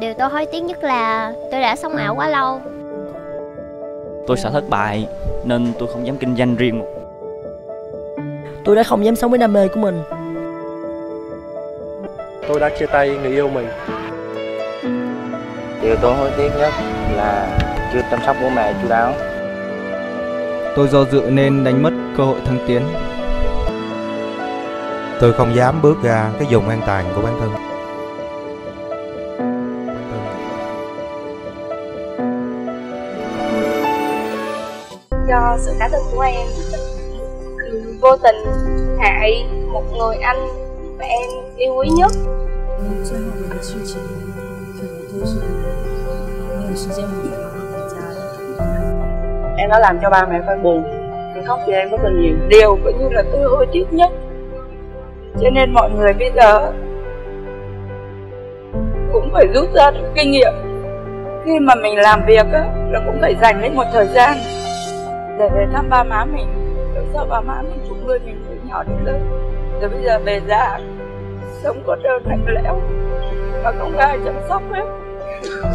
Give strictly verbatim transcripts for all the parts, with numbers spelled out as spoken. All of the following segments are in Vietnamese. Điều tôi hối tiếc nhất là tôi đã sống ảo quá lâu. Tôi sợ thất bại nên tôi không dám kinh doanh riêng. Tôi đã không dám sống với đam mê của mình. Tôi đã chia tay người yêu mình. Điều tôi hối tiếc nhất là chưa chăm sóc bố mẹ chu đáo. Tôi do dự nên đánh mất cơ hội thăng tiến. Tôi không dám bước ra cái vùng an toàn của bản thân. Do sự cá tính của em, vô tình hại một người anh mà em yêu quý nhất. Em đã làm cho ba mẹ phải buồn, thì khóc vì em rất là nhiều. Điều cũng như là tôi hối tiếc nhất. Cho nên mọi người bây giờ cũng phải rút ra được kinh nghiệm. Khi mà mình làm việc á, là cũng phải dành hết một thời gian để về thăm ba má mình. Để cho ba má mình cũng nuôi mình từ nhỏ đến lớn. Rồi bây giờ về già sống có trơn lạnh lẽo và không ai chăm sóc hết.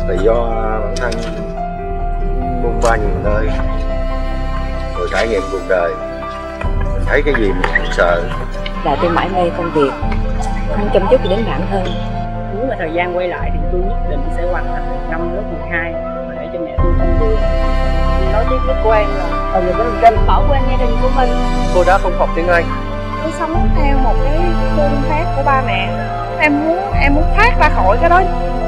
Tại do bản thân buông qua nhiều nơi, rồi trải nghiệm cuộc đời, mình thấy cái gì mình cũng sợ. Là tôi mãi mê công việc, không chăm chút gì đến bản thân. Nếu mà thời gian quay lại thì tôi nhất định sẽ hoàn thành năm lớp mười hai mà để cho mẹ tôi không buồn. Nói tiếng rất quen là ở người bên mình bỏ quên gia đình của mình. Tôi đã không học tiếng Anh. Tôi sống theo một cái phương pháp của ba mẹ. Em muốn em muốn thoát ra khỏi cái đó.